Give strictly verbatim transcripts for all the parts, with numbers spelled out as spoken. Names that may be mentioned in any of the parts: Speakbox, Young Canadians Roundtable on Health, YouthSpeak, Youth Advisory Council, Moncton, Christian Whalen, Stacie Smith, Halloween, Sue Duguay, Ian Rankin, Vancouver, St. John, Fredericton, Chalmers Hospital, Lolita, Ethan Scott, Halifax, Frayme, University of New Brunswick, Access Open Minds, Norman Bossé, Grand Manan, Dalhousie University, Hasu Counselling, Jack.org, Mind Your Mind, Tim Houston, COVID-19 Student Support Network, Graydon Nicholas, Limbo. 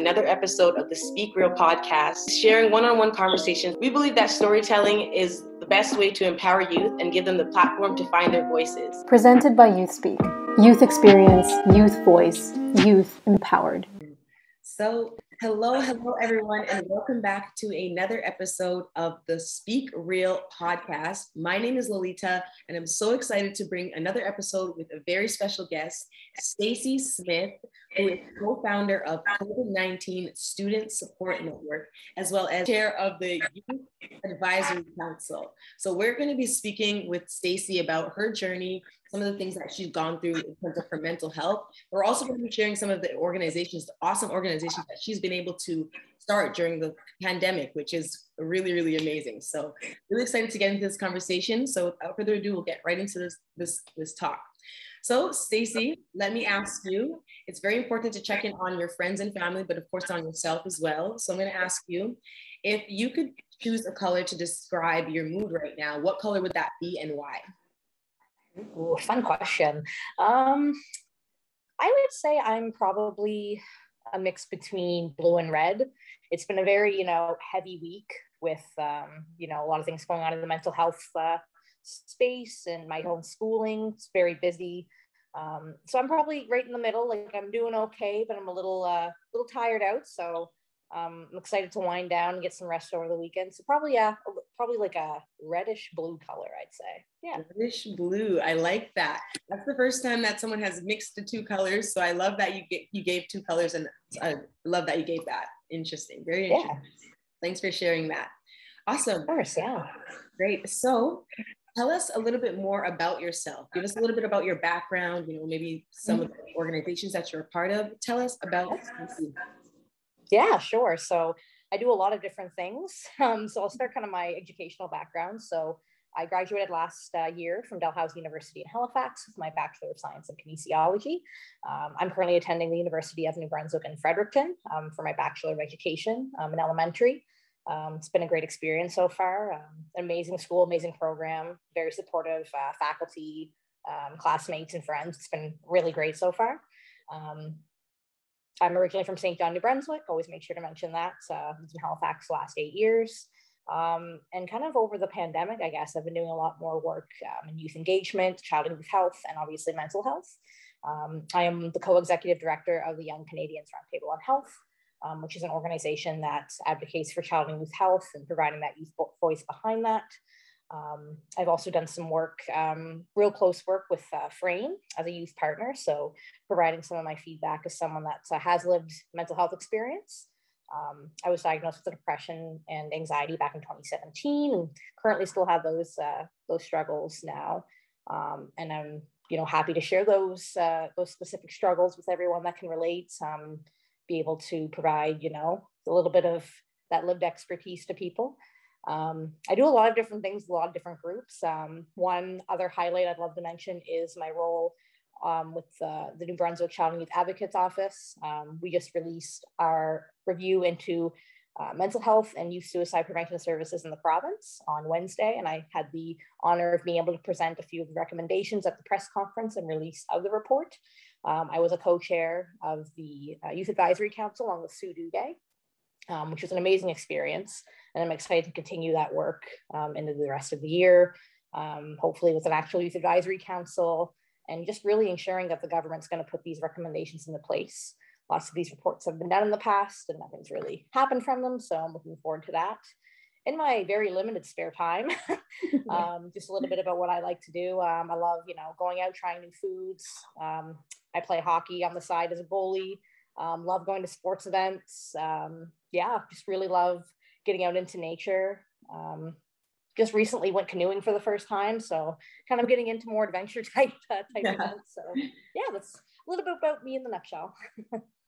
another episode of the Speak Real Podcast, sharing one-on-one conversations. We believe that storytelling is the best way to empower youth and give them the platform to find their voices. Presented by YouthSpeak. Youth experience, youth voice, youth empowered. So hello, hello everyone, and welcome back to another episode of the Speak Real Podcast. My name is Lolita, and I'm so excited to bring another episode with a very special guest, Stacie Smith, who is co-founder of COVID nineteen Student Support Network, as well as chair of the Youth Advisory Council. So we're going to be speaking with Stacie about her journey, some of the things that she's gone through in terms of her mental health. We're also going to be sharing some of the organizations, the awesome organizations that she's been able to start during the pandemic, which is really, really amazing. So really excited to get into this conversation. So without further ado, we'll get right into this, this, this talk. So Stacie, let me ask you, it's very important to check in on your friends and family, but of course on yourself as well. So I'm going to ask you, if you could choose a color to describe your mood right now, what color would that be and why? Ooh, fun question. Um, I would say I'm probably a mix between blue and red. It's been a very, you know, heavy week with, um, you know, a lot of things going on in the mental health uh, space and my homeschooling. It's very busy. Um, so I'm probably right in the middle. Like I'm doing okay, but I'm a little, uh, little tired out. So um, I'm excited to wind down and get some rest over the weekend. So probably, uh, probably like a reddish blue color, I'd say. Yeah. Reddish blue. I like that. That's the first time that someone has mixed the two colors. So I love that you get, you gave two colors, and I love that you gave that. Interesting. Very interesting. Yeah. Thanks for sharing that. Awesome. Of course, yeah. Great. So tell us a little bit more about yourself. Give us a little bit about your background, you know, maybe some mm-hmm. of the organizations that you're a part of. Tell us about you. Yeah, sure. So I do a lot of different things. Um, so I'll start kind of my educational background. So I graduated last uh, year from Dalhousie University in Halifax with my Bachelor of Science in Kinesiology. Um, I'm currently attending the University of New Brunswick in Fredericton um, for my Bachelor of Education um, in elementary. Um, it's been a great experience so far. Um, amazing school, amazing program, very supportive uh, faculty, um, classmates and friends. It's been really great so far. Um, I'm originally from Saint John, New Brunswick. Always make sure to mention that. Uh, I was in Halifax the last eight years. Um, and kind of over the pandemic, I guess, I've been doing a lot more work um, in youth engagement, child and youth health, and obviously mental health. Um, I am the co-executive director of the Young Canadians Roundtable on Health, um, which is an organization that advocates for child and youth health and providing that youth voice behind that. Um, I've also done some work, um, real close work with uh, Frayme as a youth partner. So providing some of my feedback as someone that uh, has lived mental health experience. Um, I was diagnosed with depression and anxiety back in twenty seventeen, and currently still have those uh, those struggles now. Um, and I'm, you know, happy to share those uh, those specific struggles with everyone that can relate. Um, be able to provide, you know, a little bit of that lived expertise to people. Um, I do a lot of different things, a lot of different groups. Um, one other highlight I'd love to mention is my role um, with uh, the New Brunswick Child and Youth Advocates Office. Um, we just released our review into uh, mental health and youth suicide prevention services in the province on Wednesday. And I had the honor of being able to present a few of the recommendations at the press conference and release of the report. Um, I was a co-chair of the uh, Youth Advisory Council along with Sue Duguay, um, which was an amazing experience. And I'm excited to continue that work um, into the rest of the year, um, hopefully with an actual Youth Advisory Council, and just really ensuring that the government's going to put these recommendations into place. Lots of these reports have been done in the past and nothing's really happened from them. So I'm looking forward to that. In my very limited spare time, um, just a little bit about what I like to do. Um, I love, you know, going out, trying new foods. Um, I play hockey on the side as a goalie. Um, love going to sports events. Um, yeah, just really love getting out into nature. Um, just recently went canoeing for the first time. So kind of getting into more adventure type, uh, type yeah. events. So yeah, that's a little bit about me in the nutshell.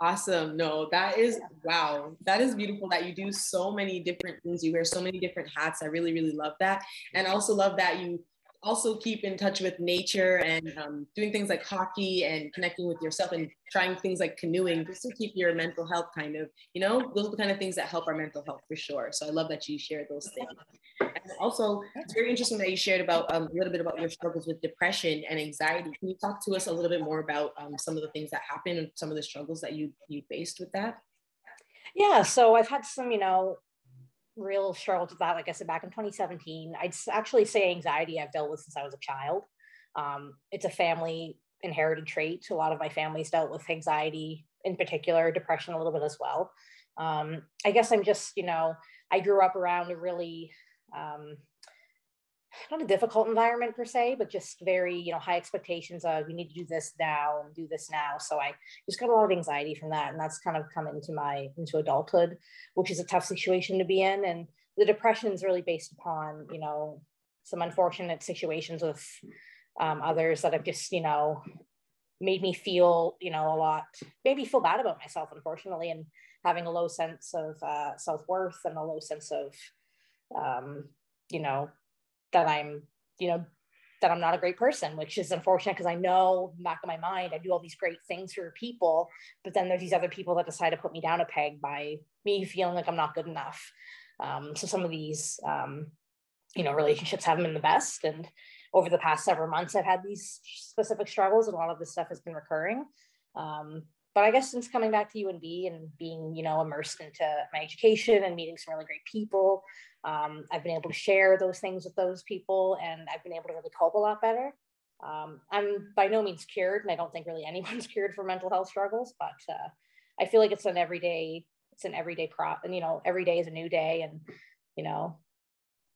Awesome. No, that is, yeah. Wow. That is beautiful that you do so many different things. You wear so many different hats. I really, really love that. And also love that you also keep in touch with nature and um, doing things like hockey and connecting with yourself and trying things like canoeing just to keep your mental health kind of, you know, those are the kind of things that help our mental health for sure. So I love that you shared those things. And also, it's very interesting that you shared about um, a little bit about your struggles with depression and anxiety. Can you talk to us a little bit more about um, some of the things that happened and some of the struggles that you, you faced with that? Yeah, so I've had some, you know, real struggles with that. Like I said, back in twenty seventeen, I'd actually say anxiety I've dealt with since I was a child. Um, it's a family inherited trait. A lot of my family's dealt with anxiety, in particular, depression a little bit as well. Um, I guess I'm just, you know, I grew up around a really, um, not a difficult environment per se, but just very, you know, high expectations of you need to do this now and do this now. So I just got a lot of anxiety from that. And that's kind of come into my, into adulthood, which is a tough situation to be in. And the depression is really based upon, you know, some unfortunate situations with um, others that have just, you know, made me feel, you know, a lot, maybe feel bad about myself, unfortunately, and having a low sense of uh, self-worth and a low sense of, um, you know, that I'm, you know, that I'm not a great person, which is unfortunate because I know back in my mind, I do all these great things for people, but then there's these other people that decide to put me down a peg by me feeling like I'm not good enough. Um, so some of these, um, you know, relationships haven't been the best. And over the past several months, I've had these specific struggles and a lot of this stuff has been recurring. Um, but I guess since coming back to U N B and being, you know, immersed into my education and meeting some really great people, um, I've been able to share those things with those people, and I've been able to really cope a lot better. Um, I'm by no means cured, and I don't think really anyone's cured for mental health struggles, but uh, I feel like it's an everyday, it's an everyday pro, and, you know, every day is a new day, and, you know,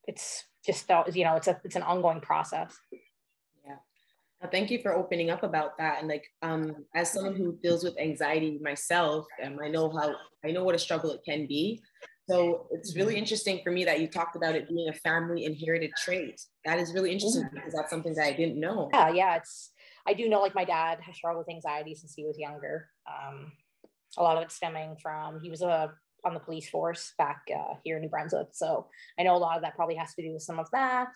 it's just, you know, it's a, it's an ongoing process. Thank you for opening up about that. And like, um, as someone who deals with anxiety myself, and I know how, I know what a struggle it can be. So it's really interesting for me that you talked about it being a family inherited trait. That is really interesting because that's something that I didn't know. Yeah, yeah. It's, I do know like my dad has struggled with anxiety since he was younger. Um, a lot of it stemming from, he was a, on the police force back uh, here in New Brunswick. So I know a lot of that probably has to do with some of that.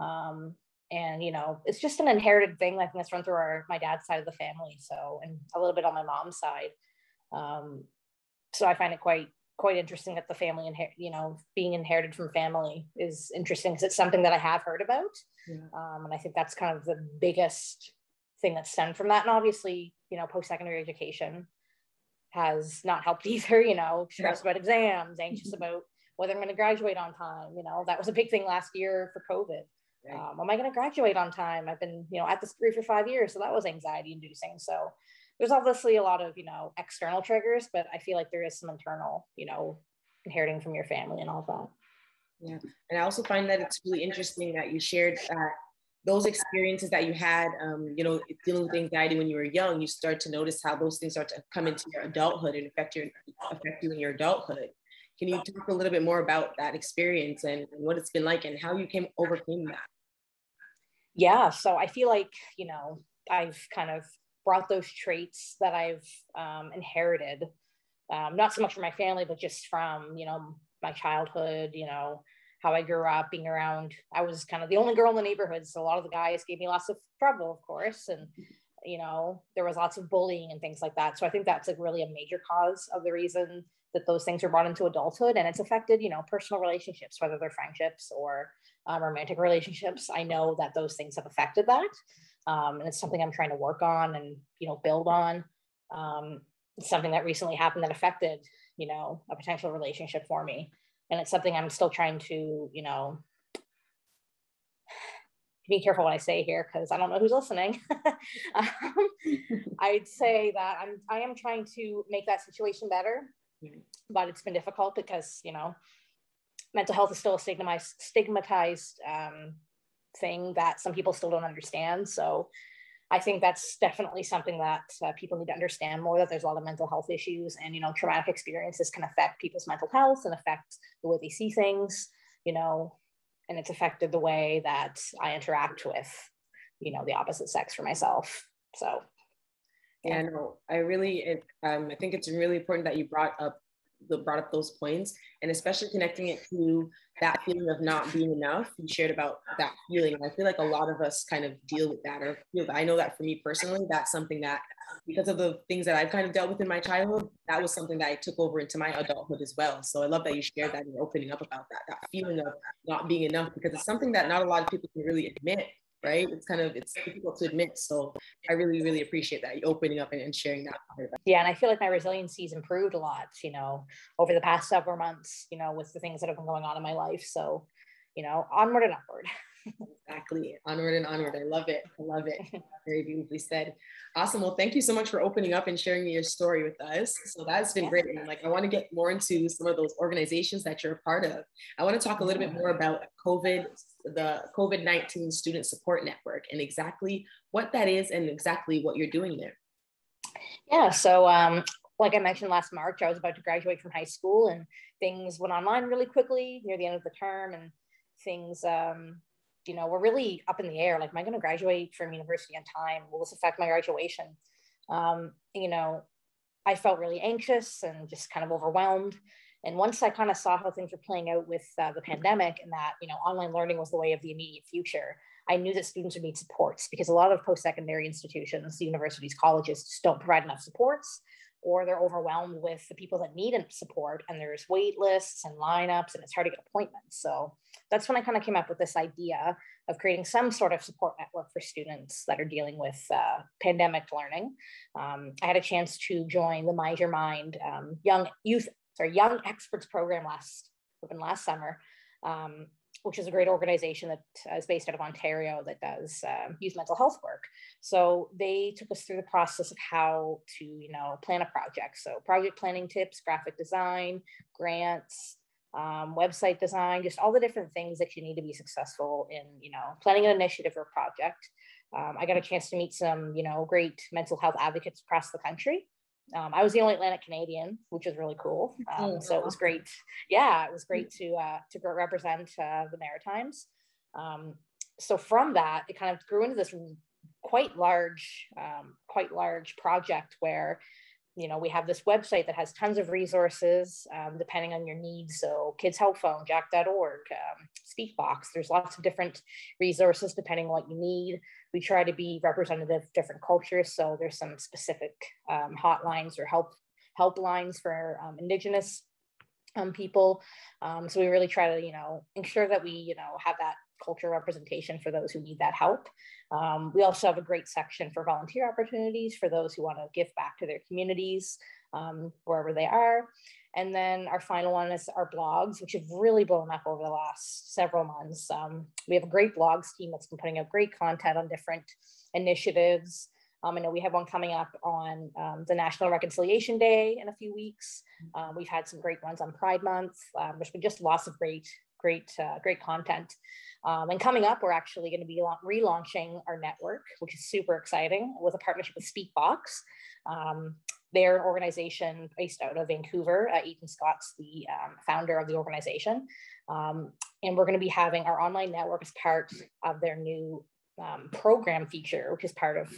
Um, And, you know, it's just an inherited thing. I think that's run through our, my dad's side of the family. So, and a little bit on my mom's side. Um, so I find it quite, quite interesting that the family, inher- you know, being inherited from family is interesting because it's something that I have heard about. Yeah. Um, and I think that's kind of the biggest thing that's stemmed from that. And obviously, you know, post-secondary education has not helped either, you know, stressed about exams, anxious about whether I'm going to graduate on time. You know, that was a big thing last year for COVID. Um, am I going to graduate on time? I've been, you know, at this degree for five years. So that was anxiety inducing. So there's obviously a lot of, you know, external triggers, but I feel like there is some internal, you know, inheriting from your family and all that. Yeah. And I also find that it's really interesting that you shared that those experiences that you had, um, you know, dealing with anxiety when you were young, you start to notice how those things start to come into your adulthood and affect your, affect you in your adulthood. Can you talk a little bit more about that experience and, and what it's been like and how you came overcame that? Yeah, so I feel like, you know, I've kind of brought those traits that I've um, inherited, um, not so much from my family, but just from, you know, my childhood, you know, how I grew up being around, I was kind of the only girl in the neighborhood. So a lot of the guys gave me lots of trouble, of course. And, you know, there was lots of bullying and things like that. So I think that's like really a major cause of the reason that those things were brought into adulthood, and it's affected, you know, personal relationships, whether they're friendships or um, romantic relationships. I know that those things have affected that. Um, and it's something I'm trying to work on and, you know, build on. Um, it's something that recently happened that affected, you know, a potential relationship for me. And it's something I'm still trying to, you know, be careful what I say here because I don't know who's listening. um, I'd say that I'm, I am trying to make that situation better. But it's been difficult because, you know, mental health is still a stigmatized, stigmatized um, thing that some people still don't understand. So I think that's definitely something that uh, people need to understand more, that there's a lot of mental health issues and, you know, traumatic experiences can affect people's mental health and affect the way they see things, you know, and it's affected the way that I interact with, you know, the opposite sex for myself. So. Yeah, no, I really, it, um, I think it's really important that you brought up, the, brought up those points, and especially connecting it to that feeling of not being enough. You shared about that feeling. I feel like a lot of us kind of deal with that, or feel that. I know that for me personally, that's something that, because of the things that I've kind of dealt with in my childhood, that was something that I took over into my adulthood as well. So I love that you shared that and opening up about that, that feeling of not being enough, because it's something that not a lot of people can really admit. right? It's kind of, it's difficult to admit. So I really, really appreciate that, opening up and sharing that part. Yeah, and I feel like my resiliency's improved a lot, you know, over the past several months, you know, with the things that have been going on in my life. So, you know, onward and upward. Exactly. Onward and onward. I love it. I love it. Very beautifully said. Awesome. Well, thank you so much for opening up and sharing your story with us. So that's been yeah. great. And like, I want to get more into some of those organizations that you're a part of. I want to talk a little bit more about COVID, the COVID nineteen Student Support Network, and exactly what that is and exactly what you're doing there. Yeah. So, um, like I mentioned last March, I was about to graduate from high school and things went online really quickly near the end of the term, and things, um, you know, we're really up in the air. Like, am I going to graduate from university on time? Will this affect my graduation? Um, you know, I felt really anxious and just kind of overwhelmed. And once I kind of saw how things were playing out with uh, the pandemic, and that, you know, online learning was the way of the immediate future, I knew that students would need supports, because a lot of post-secondary institutions, universities, colleges just don't provide enough supports, or they're overwhelmed with the people that need support, and there's wait lists and lineups, and it's hard to get appointments. So that's when I kind of came up with this idea of creating some sort of support network for students that are dealing with uh, pandemic learning. Um, I had a chance to join the Mind Your Mind um, Young Youth, sorry, Young Experts program last, last summer, um, which is a great organization that is based out of Ontario that does uh, youth mental health work. So they took us through the process of how to, you know, plan a project. So project planning tips, graphic design, grants, um, website design, just all the different things that you need to be successful in, you know, planning an initiative or project. Um, I got a chance to meet some, you know, great mental health advocates across the country. Um, I was the only Atlantic Canadian, which was really cool. Um, so it was great. Yeah, it was great to uh, to represent uh, the Maritimes. Um, so from that, it kind of grew into this quite large, um, quite large project where, you know, we have this website that has tons of resources um, depending on your needs. So Kids Help Phone, Jack dot org, um, Speakbox. There's lots of different resources depending on what you need. We try to be representative of different cultures. So there's some specific um, hotlines or help helplines for um, Indigenous um, people. Um, so we really try to, you know, ensure that we, you know, have that culture representation for those who need that help. Um, we also have a great section for volunteer opportunities for those who want to give back to their communities, um, wherever they are. And then our final one is our blogs, which have really blown up over the last several months. Um, we have a great blogs team that's been putting out great content on different initiatives. Um, I know we have one coming up on um, the National Reconciliation Day in a few weeks. Uh, we've had some great ones on Pride Month. Um, there's been just lots of great Great, uh, great content. Um, and coming up, we're actually going to be relaunching our network, which is super exciting, with a partnership with Speakbox. Um, they're an organization based out of Vancouver. Uh, Ethan Scott's the um, founder of the organization. Um, and we're going to be having our online network as part of their new um, program feature, which is part of,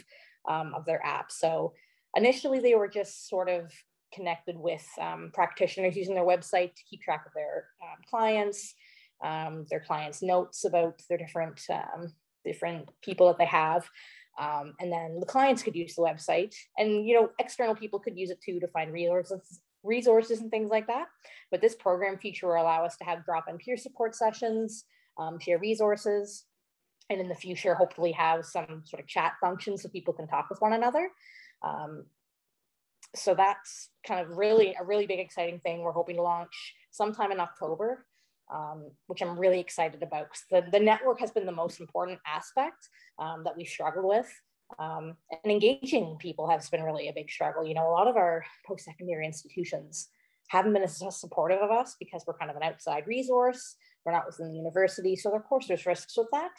um, of their app. So initially, they were just sort of connected with um, practitioners using their website to keep track of their um, clients. Um, their clients' notes about their different um, different people that they have, um, and then the clients could use the website, and you know, external people could use it too to find resources, resources and things like that. But this program feature will allow us to have drop-in peer support sessions, um, peer resources, and in the future, hopefully, have some sort of chat function so people can talk with one another. Um, so that's kind of really a really big, exciting thing we're hoping to launch sometime in October. Um, which I'm really excited about, because the, the network has been the most important aspect um, that we've struggled with. Um, and engaging people has been really a big struggle. You know, a lot of our post-secondary institutions haven't been as supportive of us because we're kind of an outside resource. We're not within the university. So of course there's risks with that.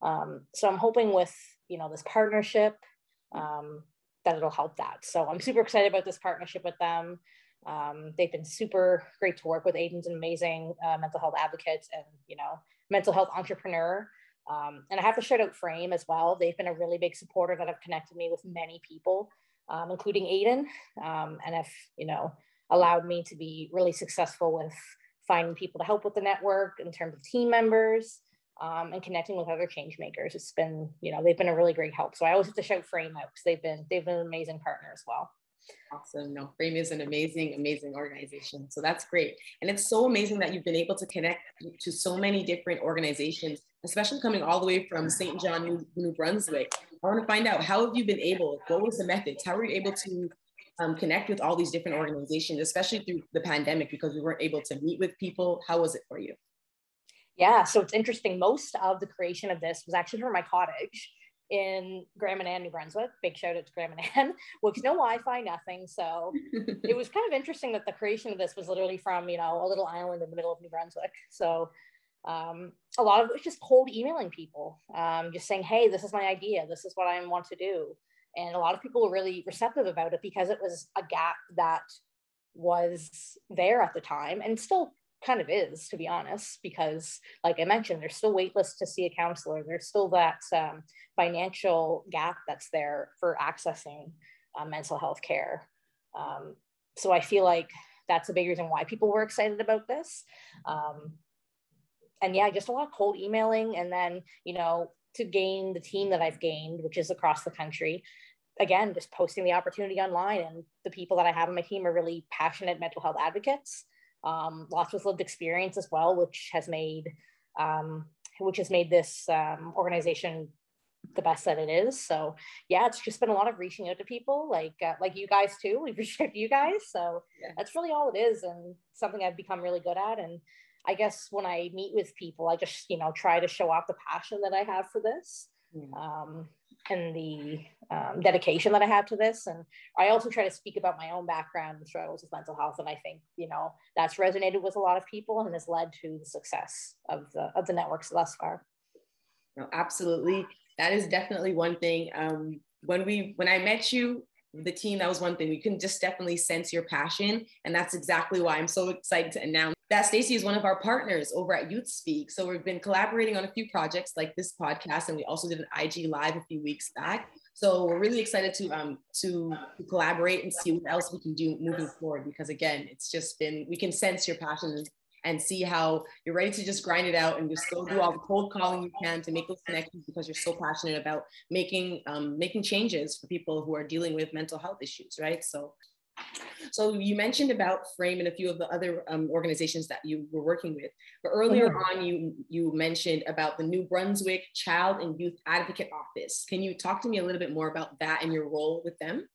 Um, so I'm hoping with, you know, this partnership um, that it'll help that. So I'm super excited about this partnership with them. Um, they've been super great to work with. Aiden's an amazing uh, mental health advocate and, you know, mental health entrepreneur. Um, and I have to shout out Frayme as well. They've been a really big supporter that have connected me with many people, um, including Aiden, um, and have, you know, allowed me to be really successful with finding people to help with the network in terms of team members um, and connecting with other change makers. It's been, you know, they've been a really great help. So I always have to shout Frayme out because they've been, they've been an amazing partner as well. Awesome. No, Frayme is an amazing, amazing organization. So that's great. And it's so amazing that you've been able to connect to so many different organizations, especially coming all the way from Saint John, New, New Brunswick. I want to find out, how have you been able, what was the methods? How were you able to um, connect with all these different organizations, especially through the pandemic, because we weren't able to meet with people? How was it for you? Yeah, so it's interesting. Most of the creation of this was actually from my cottage in Grand Manan, New Brunswick. Big shout out to Grand Manan, which no Wi-Fi, nothing. So it was kind of interesting that the creation of this was literally from, you know, a little island in the middle of New Brunswick. So um, a lot of it was just cold emailing people, um, just saying, hey, this is my idea. This is what I want to do. And a lot of people were really receptive about it because it was a gap that was there at the time and still kind of is, to be honest, because like I mentioned, there's still wait lists to see a counselor. There's still that um, financial gap that's there for accessing uh, mental health care. Um, so I feel like that's a big reason why people were excited about this. Um, and yeah, just a lot of cold emailing. And then, you know, to gain the team that I've gained, which is across the country, again, just posting the opportunity online. And the people that I have on my team are really passionate mental health advocates. Um, lots with lived experience as well, which has made um, which has made this um, organization the best that it is. So yeah, it's just been a lot of reaching out to people, like uh, like you guys too. We've reached out to you guys, so yeah. That's really all it is, and something I've become really good at. And I guess when I meet with people, I just you know try to show off the passion that I have for this, yeah. um, and the um, dedication that I have to this. And I also try to speak about my own background and struggles with mental health. And I think, you know, that's resonated with a lot of people and has led to the success of the, of the networks thus far. No, absolutely. That is definitely one thing. Um, when we, when I met you, the team, that was one thing. We can just definitely sense your passion. And that's exactly why I'm so excited to announce that Stacie is one of our partners over at YouthSpeak. So we've been collaborating on a few projects like this podcast, and we also did an I G Live a few weeks back. So we're really excited to um to, to collaborate and see what else we can do moving forward. Because again, it's just been, we can sense your passion and see how you're ready to just grind it out and just go do all the cold calling you can to make those connections, because you're so passionate about making um, making changes for people who are dealing with mental health issues, right? So, so you mentioned about Frayme and a few of the other um, organizations that you were working with, but earlier mm-hmm. on you you mentioned about the New Brunswick Child and Youth Advocate Office. Can you talk to me a little bit more about that and your role with them?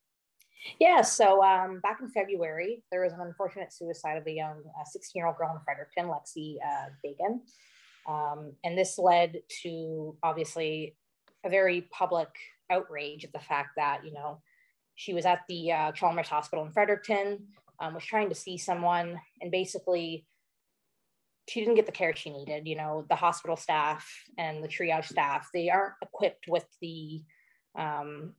Yeah, so um, back in February, there was an unfortunate suicide of a young sixteen-year-old girl in Fredericton, Lexi uh, Bacon. Um, and this led to, obviously, a very public outrage at the fact that, you know, she was at the uh, Chalmers Hospital in Fredericton, um, was trying to see someone, and basically, she didn't get the care she needed. You know, the hospital staff and the triage staff, they aren't equipped with the... Um,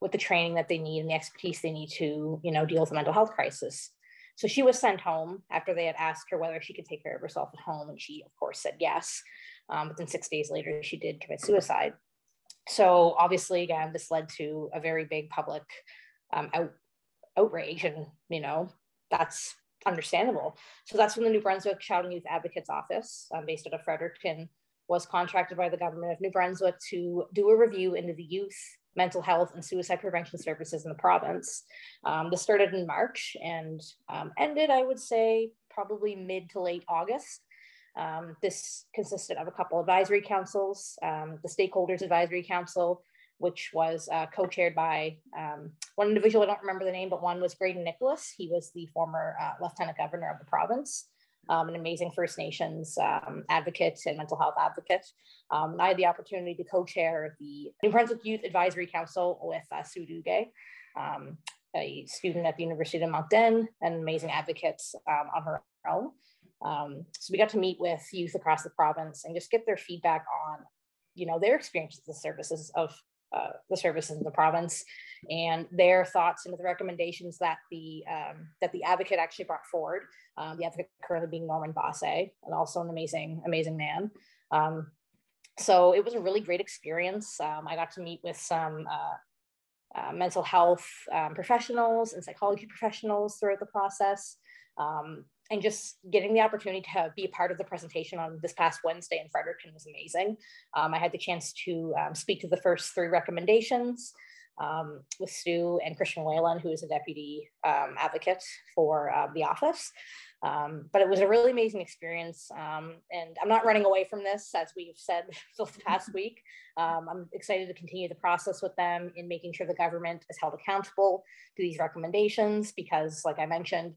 with the training that they need and the expertise they need to, you know, deal with the mental health crisis. So she was sent home after they had asked her whether she could take care of herself at home. And she, of course, said yes. Um, but then six days later, she did commit suicide. So obviously, again, this led to a very big public um, out, outrage. And, you know, that's understandable. So that's when the New Brunswick Child and Youth Advocates Office, um, based out of Fredericton, was contracted by the government of New Brunswick to do a review into the youth, mental health, and suicide prevention services in the province. Um, this started in March and um, ended, I would say, probably mid to late August. Um, this consisted of a couple advisory councils, um, the Stakeholders Advisory Council, which was uh, co-chaired by um, one individual, I don't remember the name, but one was Graydon Nicholas. He was the former uh, Lieutenant Governor of the province. Um, an amazing First Nations um, advocate and mental health advocate. Um, I had the opportunity to co-chair the New Brunswick Youth Advisory Council with uh, Sue Duguay, um, a student at the University of Moncton, and amazing advocates um, on her own. Um, so we got to meet with youth across the province and just get their feedback on, you know, their experiences with the services of uh, the services in the province and their thoughts and the recommendations that the um, that the advocate actually brought forward. Um, the advocate currently being Norman Bossé, and also an amazing, amazing man. Um, so it was a really great experience. Um, I got to meet with some uh, uh, mental health um, professionals and psychology professionals throughout the process, um, and just getting the opportunity to be a part of the presentation on this past Wednesday in Fredericton was amazing. Um, I had the chance to um, speak to the first three recommendations. um, with Sue and Christian Whalen, who is a deputy um, advocate for uh, the office. Um, but it was a really amazing experience, um, and I'm not running away from this, as we've said for the past week. Um, I'm excited to continue the process with them in making sure the government is held accountable to these recommendations, because, like I mentioned,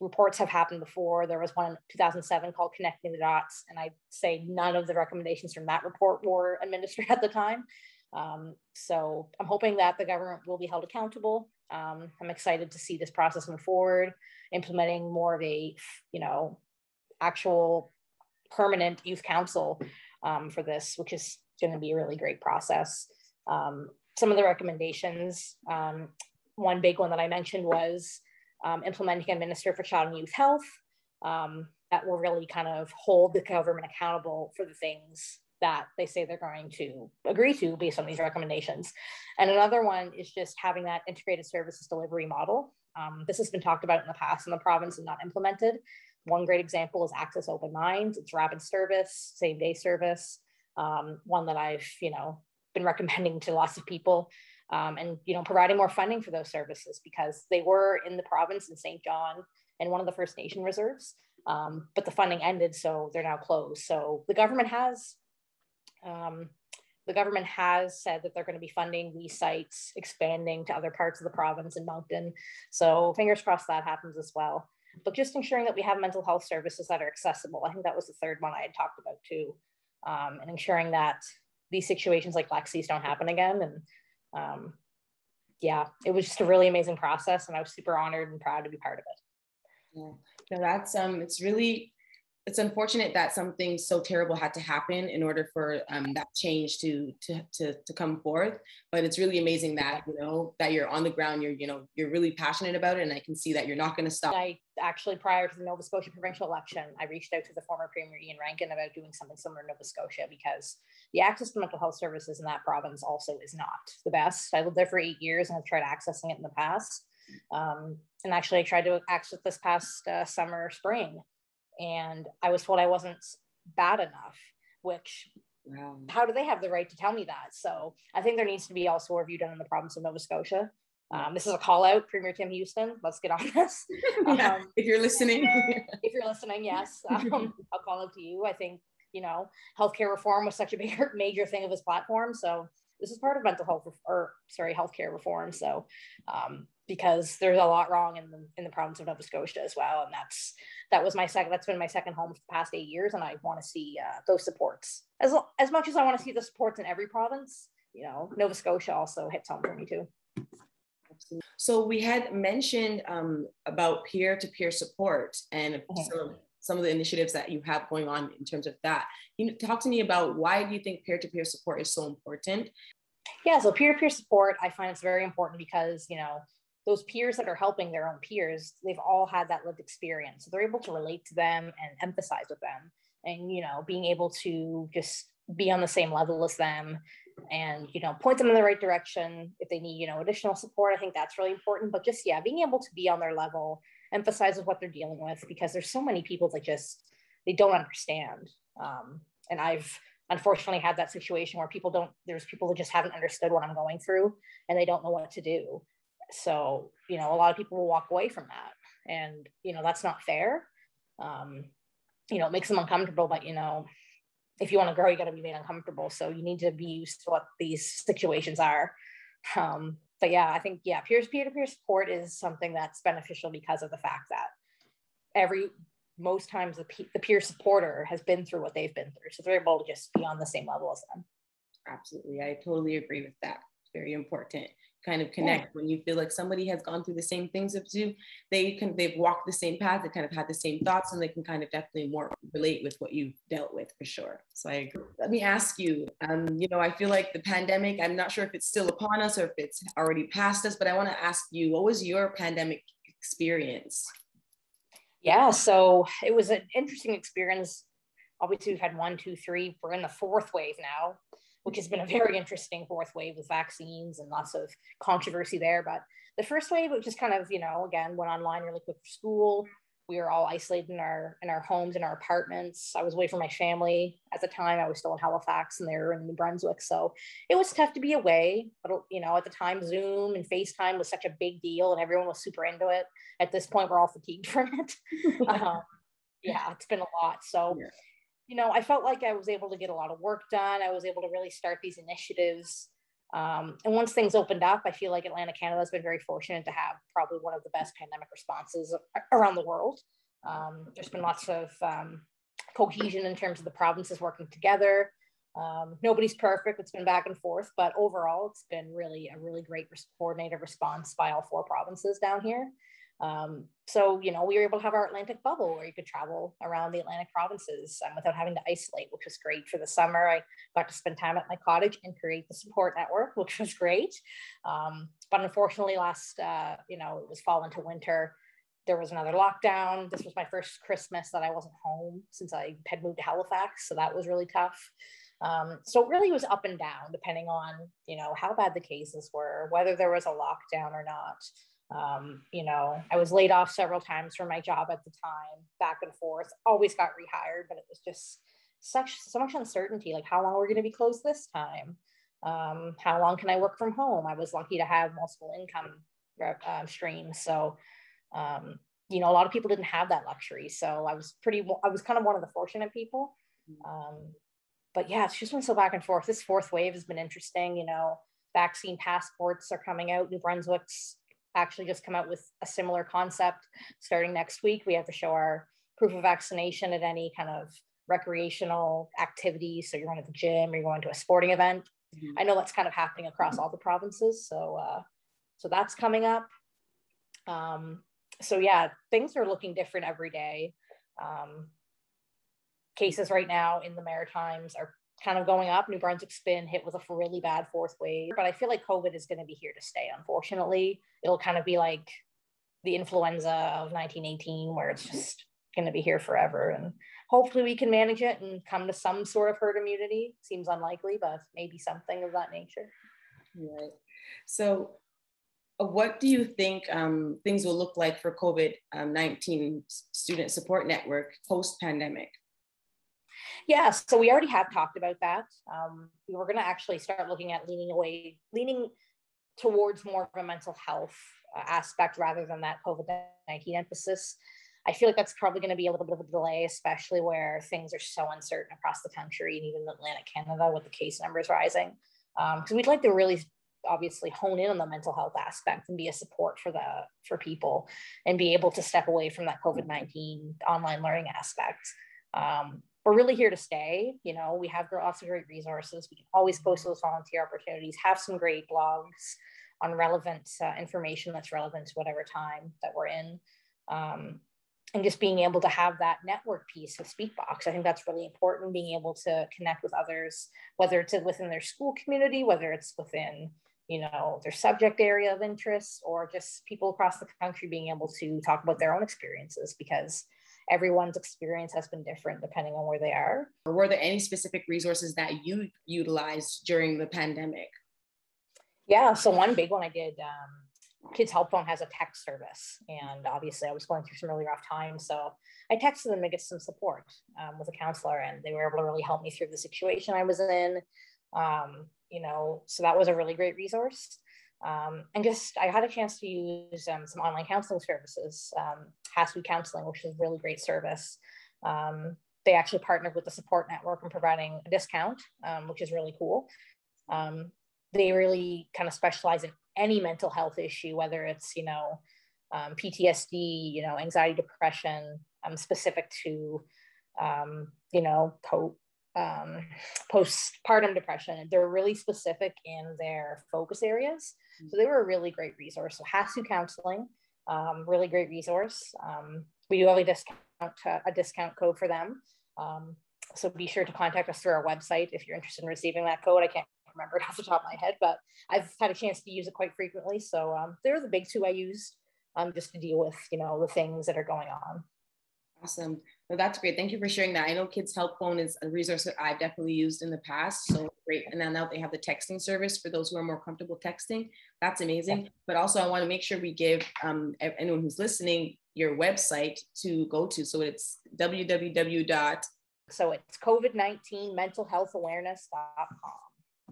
reports have happened before. There was one in two thousand seven called Connecting the Dots, and I'd say none of the recommendations from that report were administered at the time. Um, so I'm hoping that the government will be held accountable. Um, I'm excited to see this process move forward, implementing more of a, you know, actual permanent youth council um, for this, which is going to be a really great process. Um, some of the recommendations, um, one big one that I mentioned was um, implementing a minister for child and youth health um, that will really kind of hold the government accountable for the things that they say they're going to agree to based on these recommendations. And another one is just having that integrated services delivery model. Um, this has been talked about in the past in the province and not implemented. One great example is Access Open Minds. It's rapid service, same day service, um, one that I've, you know, been recommending to lots of people, um, and, you know, providing more funding for those services, because they were in the province in Saint John and one of the First Nation reserves, um, but the funding ended, so they're now closed. So the government has Um, the government has said that they're going to be funding these sites, expanding to other parts of the province and Moncton. So fingers crossed that happens as well. But just ensuring that we have mental health services that are accessible. I think that was the third one I had talked about too. Um, and ensuring that these situations like Lexi's don't happen again. And um, yeah, it was just a really amazing process, and I was super honored and proud to be part of it. Yeah, no, that's, um, it's really, it's unfortunate that something so terrible had to happen in order for um, that change to, to to to come forth. But it's really amazing that, you know, that you're on the ground, you're, you know, you're really passionate about it, and I can see that you're not going to stop. I actually, prior to the Nova Scotia provincial election, I reached out to the former Premier Ian Rankin about doing something similar in Nova Scotia, because the access to mental health services in that province also is not the best. I lived there for eight years and I've tried accessing it in the past. Um, and actually I tried to access this past uh, summer, spring. And I was told I wasn't bad enough, which, wow. How do they have the right to tell me that? So I think there needs to be also a review done in the province of Nova Scotia. Um, this is a call out, Premier Tim Houston, let's get on this. Um, yeah, if you're listening. If you're listening, yes, um, I'll call out to you. I think, you know, healthcare reform was such a big, major thing of his platform. So this is part of mental health, or sorry, healthcare reform. So, um, because there's a lot wrong in the, in the province of Nova Scotia as well. And that's, that was my second, that's been my second home for the past eight years. And I want to see uh, those supports. As, as much as I want to see the supports in every province, you know, Nova Scotia also hits home for me too. So we had mentioned um, about peer-to-peer support and mm-hmm. some, of, some of the initiatives that you have going on in terms of that. Can you talk to me about why do you think peer-to-peer support is so important? Yeah, so peer-to-peer support, I find it's very important because, you know, those peers that are helping their own peers, they've all had that lived experience. So they're able to relate to them and empathize with them. And, you know, being able to just be on the same level as them and, you know, point them in the right direction if they need, you know, additional support. I think that's really important. But just, yeah, being able to be on their level, emphasize with what they're dealing with, because there's so many people that just, they don't understand. Um, and I've unfortunately had that situation where people don't, there's people that just haven't understood what I'm going through and they don't know what to do. So, you know, a lot of people will walk away from that, and, you know, that's not fair. Um, you know, it makes them uncomfortable, but, you know, if you want to grow, you got to be made uncomfortable. So you need to be used to what these situations are. Um, but yeah, I think, yeah, peer to peer support is something that's beneficial because of the fact that every, most times the, pe- the peer supporter has been through what they've been through. So they're able to just be on the same level as them. Absolutely. I totally agree with that. Very important. Kind of connect, yeah. When you feel like somebody has gone through the same things as you, they can, they've walked the same path, they kind of had the same thoughts, and they can kind of definitely more relate with what you've dealt with for sure. So I agree. Let me ask you, um, you know, I feel like the pandemic, I'm not sure if it's still upon us or if it's already past us, but I want to ask you, what was your pandemic experience? Yeah, so it was an interesting experience. Obviously we've had one, two, three, we're in the fourth wave now, which has been a very interesting fourth wave with vaccines and lots of controversy there. But the first wave, it just kind of, you know, again, went online really quick for school. we were all isolated in our in our homes, in our apartments. I was away from my family at the time. I was still in Halifax and they were in New Brunswick. So it was tough to be away. But, you know, at the time, Zoom and FaceTime was such a big deal and everyone was super into it. At this point, we're all fatigued from it. um, yeah, it's been a lot. So, yeah. you know, I felt like I was able to get a lot of work done. I was able to really start these initiatives. Um, and once things opened up, I feel like Atlantic Canada has been very fortunate to have probably one of the best pandemic responses around the world. Um, there's been lots of um, cohesion in terms of the provinces working together. Um, nobody's perfect. It's been back and forth, but overall, it's been really a really great coordinated response by all four provinces down here. Um, so, you know, we were able to have our Atlantic bubble where you could travel around the Atlantic provinces um, without having to isolate, which was great for the summer. I got to spend time at my cottage and create the support network, which was great. Um, but unfortunately last, uh, you know, it was fall into winter. There was another lockdown. This was my first Christmas that I wasn't home since I had moved to Halifax. So that was really tough. Um, so it really was up and down depending on, you know, how bad the cases were, whether there was a lockdown or not. Um, you know, I was laid off several times from my job at the time, back and forth, always got rehired, but it was just such, so much uncertainty, like how long we're going to be closed this time? Um, how long can I work from home? I was lucky to have multiple income uh, streams. So, um, you know, a lot of people didn't have that luxury. So I was pretty, I was kind of one of the fortunate people. Um, but yeah, it's just been so back and forth. This fourth wave has been interesting. You know, vaccine passports are coming out. New Brunswick's actually just come out with a similar concept starting next week. We have to show our proof of vaccination at any kind of recreational activity. So you're going to the gym or you're going to a sporting event. Mm-hmm. I know that's kind of happening across all the provinces. So, uh, so that's coming up. Um, so yeah, things are looking different every day. Um, cases right now in the Maritimes are kind of going up. New Brunswick's been hit with a really bad fourth wave, but I feel like COVID is going to be here to stay. Unfortunately, it'll kind of be like the influenza of nineteen eighteen, where it's just going to be here forever. And hopefully we can manage it and come to some sort of herd immunity. Seems unlikely, but maybe something of that nature. Right. So what do you think um, things will look like for COVID nineteen Student Support Network post-pandemic? Yeah, so we already have talked about that. Um, we were going to actually start looking at leaning away, leaning towards more of a mental health uh, aspect rather than that COVID nineteen emphasis. I feel like that's probably going to be a little bit of a delay, especially where things are so uncertain across the country and even Atlantic Canada with the case numbers rising. Because um, we'd like to really obviously hone in on the mental health aspect and be a support for the for people and be able to step away from that COVID nineteen online learning aspect. Um, We're really here to stay. You know, we have lots of great resources. We can always post those volunteer opportunities, have some great blogs on relevant uh, information that's relevant to whatever time that we're in. Um, and just being able to have that network piece with Speakbox. I think that's really important, being able to connect with others, whether it's within their school community, whether it's within, you know, their subject area of interest, or just people across the country being able to talk about their own experiences, because everyone's experience has been different depending on where they are. Were there any specific resources that you utilized during the pandemic? Yeah, so one big one I did, um, Kids Help Phone has a text service. And obviously I was going through some really rough times. So I texted them to get some support um, with a counselor, and they were able to really help me through the situation I was in. Um, you know, so that was a really great resource. Um, and just, I had a chance to use um, some online counseling services, um, Hasu Counselling, which is a really great service. Um, they actually partnered with the support network and providing a discount, um, which is really cool. Um, they really kind of specialize in any mental health issue, whether it's, you know, um, P T S D, you know, anxiety, depression, um, specific to, um, you know, cope. Um, postpartum depression. They're really specific in their focus areas. So they were a really great resource. So Hasu Counselling, um, really great resource. Um, we do have a discount, uh, a discount code for them. Um, so be sure to contact us through our website if you're interested in receiving that code. I can't remember it off the top of my head, but I've had a chance to use it quite frequently. So um, they're the big two I used um, just to deal with, you know, the things that are going on. Awesome. Well, that's great. Thank you for sharing that. I know Kids Help Phone is a resource that I've definitely used in the past. So great. And then now they have the texting service for those who are more comfortable texting. That's amazing. But also I want to make sure we give um, anyone who's listening your website to go to. So it's www. So it's covid nineteen mental health awareness dot com.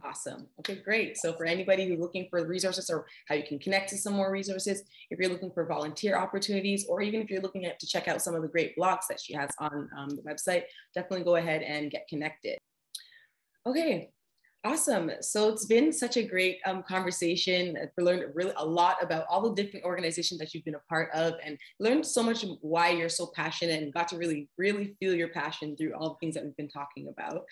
Awesome. Okay, great. So for anybody who's looking for resources or how you can connect to some more resources, if you're looking for volunteer opportunities, or even if you're looking at to check out some of the great blogs that she has on um, the website, definitely go ahead and get connected. Okay, awesome. So it's been such a great um, conversation. We learned really a lot about all the different organizations that you've been a part of, and learned so much why you're so passionate, and got to really, really feel your passion through all the things that we've been talking about.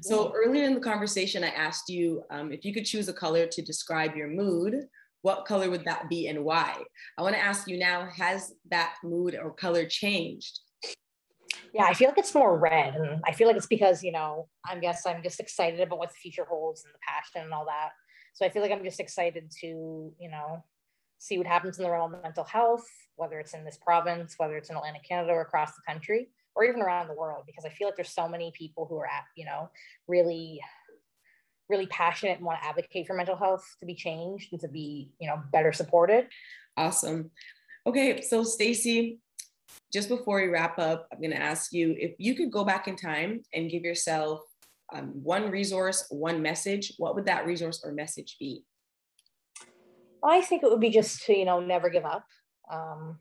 So earlier in the conversation, I asked you um, if you could choose a color to describe your mood, what color would that be and why? I want to ask you now, has that mood or color changed? Yeah, I feel like it's more red, and I feel like it's because, you know, I guess I'm just excited about what the future holds and the passion and all that. So I feel like I'm just excited to, you know, see what happens in the realm of mental health, whether it's in this province, whether it's in Atlantic Canada or across the country, or even around the world, because I feel like there's so many people who are, at, you know, really, really passionate and want to advocate for mental health to be changed and to be, you know, better supported. Awesome. Okay, so Stacie, just before we wrap up, I'm going to ask you if you could go back in time and give yourself um, one resource, one message, what would that resource or message be? Well, I think it would be just to, you know, never give up. Um,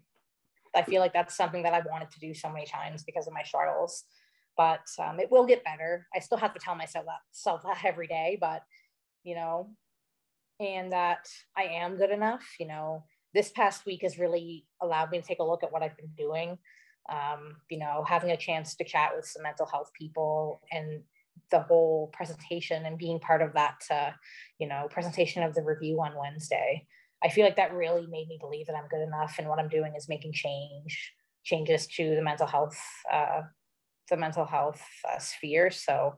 I feel like that's something that I've wanted to do so many times because of my struggles, but um, it will get better. I still have to tell myself that, self that every day, but, you know, and that I am good enough, you know. This past week has really allowed me to take a look at what I've been doing, um, you know, having a chance to chat with some mental health people and the whole presentation and being part of that, uh, you know, presentation of the review on Wednesday. I feel like that really made me believe that I'm good enough, and what I'm doing is making change, changes to the mental health, uh, the mental health uh, sphere. So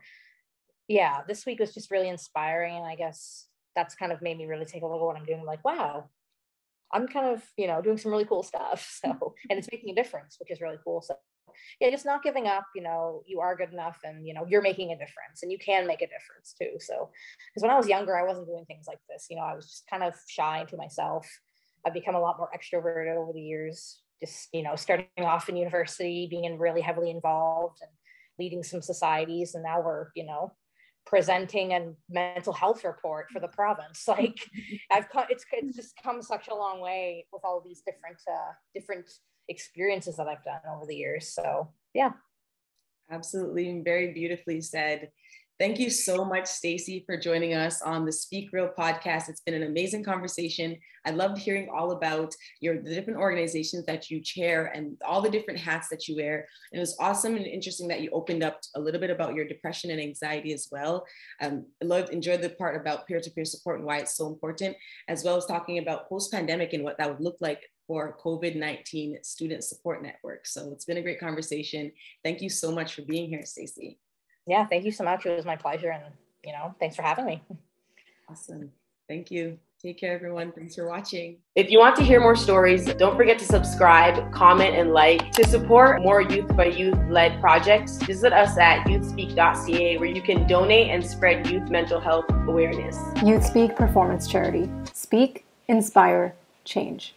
yeah, this week was just really inspiring. And I guess that's kind of made me really take a look at what I'm doing. I'm like, wow, I'm kind of, you know, doing some really cool stuff. So, and it's making a difference, which is really cool. So yeah, just not giving up, you know, you are good enough, and, you know, you're making a difference, and you can make a difference too. So, because when I was younger, I wasn't doing things like this. You know, I was just kind of shy to myself. I've become a lot more extroverted over the years, just, you know, starting off in university, being really heavily involved and leading some societies. And now we're, you know, presenting a mental health report for the province. Like I've come, it's, it's just come such a long way with all these different, uh, different experiences that I've done over the years. So yeah. Absolutely. Very beautifully said. Thank you so much, Stacie, for joining us on the Speak Real podcast. It's been an amazing conversation. I loved hearing all about your the different organizations that you chair and all the different hats that you wear. And it was awesome and interesting that you opened up a little bit about your depression and anxiety as well. Um, I loved, enjoyed the part about peer-to-peer support and why it's so important, as well as talking about post-pandemic and what that would look like for COVID nineteen Student Support Network. So it's been a great conversation. Thank you so much for being here, Stacie. Yeah, thank you so much. It was my pleasure. And, you know, thanks for having me. Awesome. Thank you. Take care, everyone. Thanks for watching. If you want to hear more stories, don't forget to subscribe, comment, and like. To support more youth by youth-led projects, visit us at youth speak dot c a, where you can donate and spread youth mental health awareness. YouthSpeak Performance Charity. Speak, inspire, change.